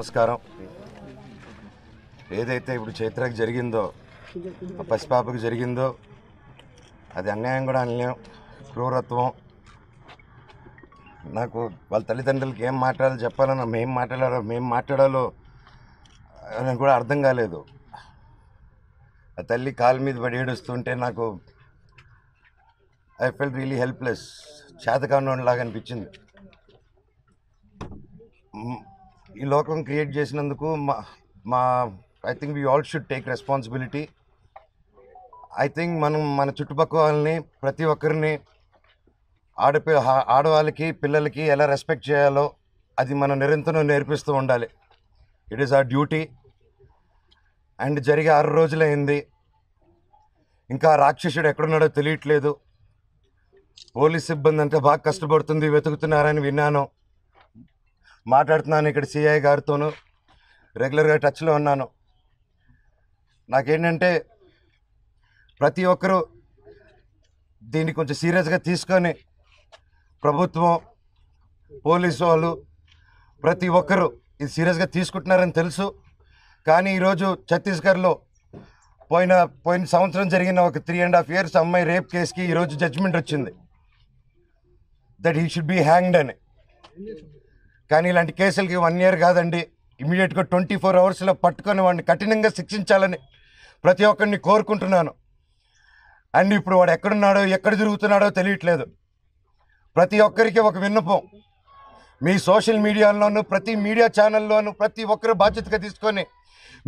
నమస్కారం. ఏదైతే ఇప్పుడు చైత్రకి జరిగిందో, పసిపాపకు జరిగిందో, అది అన్యాయం కూడా అన్యాయం, క్రూరత్వం. నాకు వాళ్ళ తల్లిదండ్రులకి ఏం మాట్లాడాలో చెప్పాలన్నా, మేము మాట్లాడాలో నాకు కూడా అర్థం కాలేదు. ఆ తల్లి కాలు మీద పడి ఏడుస్తుంటే నాకు ఐ ఫెల్ రియలీ హెల్ప్లెస్, చేతకానిలాగా అనిపించింది. ఈ లోకం క్రియేట్ చేసినందుకు మా I think we all should take responsibility. I think మనం మన చుట్టుపక్కలని ప్రతి ఒక్కరిని, ఆడవాళ్ళకి పిల్లలకి ఎలా రెస్పెక్ట్ చేయాలో అది మనం నిరంతరం నేర్పిస్తూ ఉండాలి. It is our duty. And జరిగే 6 రోజులైంది, ఇంకా రాక్షసుడు ఎక్కడున్నాడో తెలియట్లేదు. పోలీస్ సిబ్బంది అంతా బాగా కష్టపడుతుంది, వెతుకుతున్నారని విన్నాను. మాట్లాడుతున్నాను ఇక్కడ సిఐ గారితోనూ, రెగ్యులర్గా టచ్లో ఉన్నాను. నాకేంటంటే ప్రతి ఒక్కరూ దీన్ని కొంచెం సీరియస్గా తీసుకొని ప్రభుత్వం, పోలీసు వాళ్ళు ప్రతి ఒక్కరూ ఇది సీరియస్గా తీసుకుంటున్నారని తెలుసు. కానీ ఈరోజు ఛత్తీస్గఢ్లో పోయిన సంవత్సరం జరిగిన ఒక 3.5 years అమ్మాయి రేప్ కేసుకి ఈరోజు జడ్జ్మెంట్ వచ్చింది, that he should be hanged అని. కానీ ఇలాంటి కేసులకి 1 year కాదండి, ఇమీడియట్గా 24 hours పట్టుకొని వాడిని కఠినంగా శిక్షించాలని ప్రతి ఒక్కరిని కోరుకుంటున్నాను. అండ్ ఇప్పుడు వాడు ఎక్కడున్నాడో, ఎక్కడ తిరుగుతున్నాడో తెలియట్లేదు. ప్రతి ఒక్కరికి ఒక విన్నపం, మీ సోషల్ మీడియాల్లోనూ, ప్రతి మీడియా ఛానల్లోనూ ప్రతి ఒక్కరు బాధ్యతగా తీసుకొని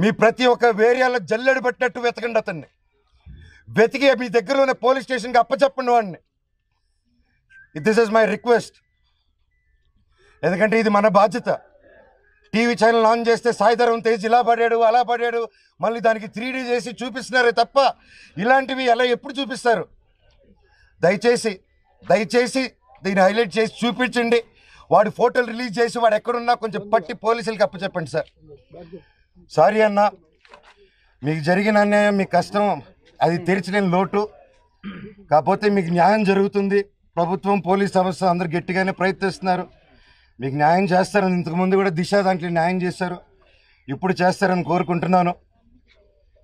మీ ప్రతి ఒక్క ఏరియాలో జల్లెడు పట్టినట్టు వెతకండి. అతన్ని వెతికి మీ దగ్గరలోనే పోలీస్ స్టేషన్కి అప్పచెప్పండి వాడిని. This is my request. ఎందుకంటే ఇది మన బాధ్యత. టీవీ ఛానల్ ఆన్ చేస్తే సాయిధరం తేజ్ ఇలా పడాడు, అలా పడాడు, మళ్ళీ దానికి 3D చేసి చూపిస్తున్నారే తప్ప ఇలాంటివి ఎలా ఎప్పుడు చూపిస్తారు? దయచేసి దీన్ని హైలైట్ చేసి చూపించండి. వాడి ఫోటోలు రిలీజ్ చేసి వాడు ఎక్కడున్నా కొంచెం పట్టి పోలీసులకి అప్పచెప్పండి. సార్ సారీ అన్న, మీకు జరిగిన అన్యాయం, మీ కష్టం అది తీర్చలేని లోటు. కాకపోతే మీకు న్యాయం జరుగుతుంది. ప్రభుత్వం, పోలీస్ సంస్థ అందరూ గట్టిగానే ప్రయత్నిస్తున్నారు. మీకు న్యాయం చేస్తారని ఇంతకుముందు కూడా దిశ దాంట్లో న్యాయం చేశారు, ఇప్పుడు చేస్తారని కోరుకుంటున్నాను.